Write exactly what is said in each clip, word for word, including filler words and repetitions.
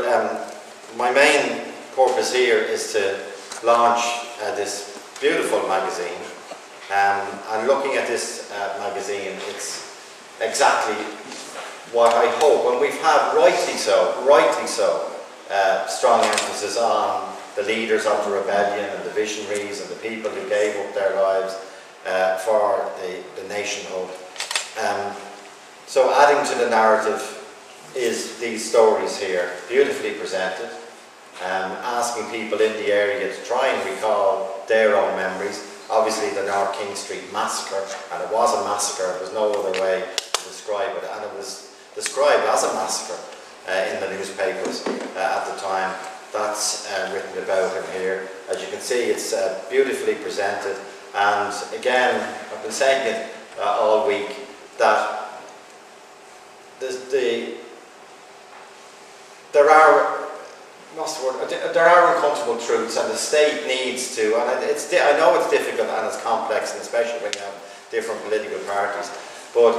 But um, my main purpose here is to launch uh, this beautiful magazine. Um, and looking at this uh, magazine, it's exactly what I hope, and we've had rightly so, rightly so, uh, strong emphasis on the leaders of the rebellion and the visionaries and the people who gave up their lives uh, for the, the nationhood. Um, so adding to the narrative is these stories here, beautifully presented, um, asking people in the area to try and recall their own memories. Obviously the North King Street massacre, and it was a massacre, there was no other way to describe it, and it was described as a massacre uh, in the newspapers uh, at the time. That's uh, written about in here. As you can see, it's uh, beautifully presented, and again, I've been saying it uh, all week, that the, the there are what's the word? There are uncomfortable truths, and the state needs to, and it's, I know it's difficult and it's complex, and especially when you have different political parties, but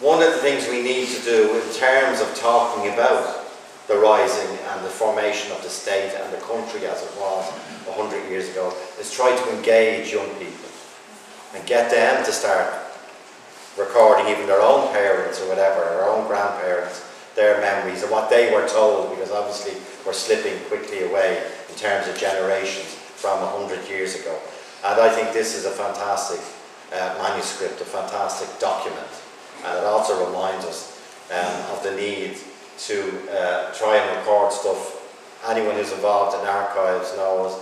one of the things we need to do in terms of talking about the rising and the formation of the state and the country as it was a hundred years ago is try to engage young people and get them to start recording even their own parents or whatever, their own grandparents, their memories and what they were told, because obviously we're slipping quickly away in terms of generations from a hundred years ago. And I think this is a fantastic uh, manuscript, a fantastic document, and it also reminds us um, of the need to uh, try and record stuff. Anyone who's involved in archives knows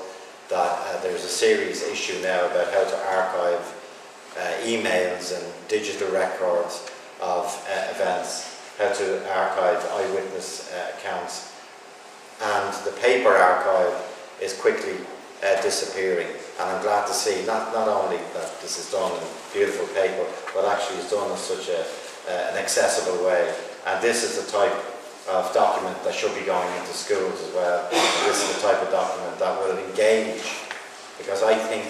that uh, there's a serious issue now about how to archive uh, emails and digital records of uh, events, how to archive eyewitness uh, accounts, and the paper archive is quickly uh, disappearing. And I'm glad to see not, not only that this is done in beautiful paper, but actually it's done in such a, uh, an accessible way. And this is the type of document that should be going into schools as well. This is the type of document that will engage, because I think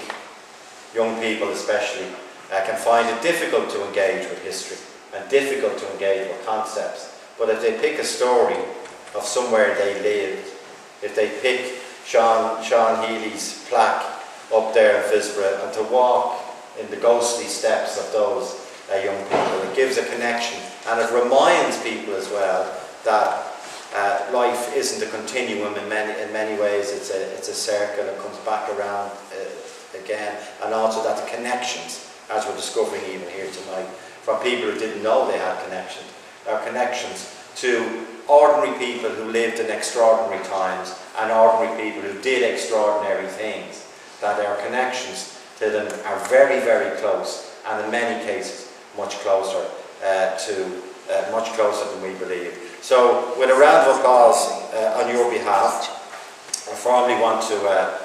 young people especially uh, can find it difficult to engage with history and difficult to engage with concepts. But if they pick a story of somewhere they lived, if they pick Sean, Sean Healy's plaque up there in Fisborough and to walk in the ghostly steps of those uh, young people, it gives a connection, and it reminds people as well that uh, life isn't a continuum in many, in many ways, it's a, it's a circle that comes back around uh, again, and also that the connections, as we're discovering even here tonight, from people who didn't know they had connections, are connections to ordinary people who lived in extraordinary times and ordinary people who did extraordinary things, that our connections to them are very, very close, and in many cases much closer uh, to uh, much closer than we believe. So with a round of applause uh, on your behalf, I formally want to uh,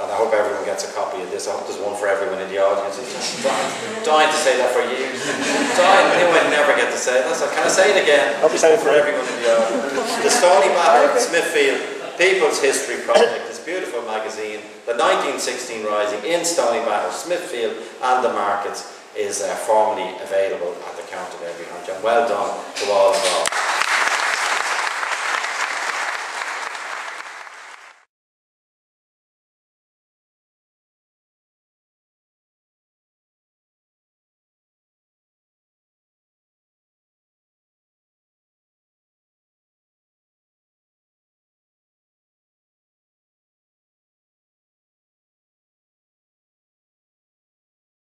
and I hope everyone gets a copy of this. I hope there's one for everyone in the audience. I'm dying to say that for years. Dying, I knew I'd never get to say that. So can I say it again? I'll be saying it for everyone in the audience. The Stoneybatter Smithfield People's History Project, this beautiful magazine, the nineteen sixteen Rising in Stoneybatter, Smithfield and the markets, is uh, formally available at the counter every hundred. Well done to all involved.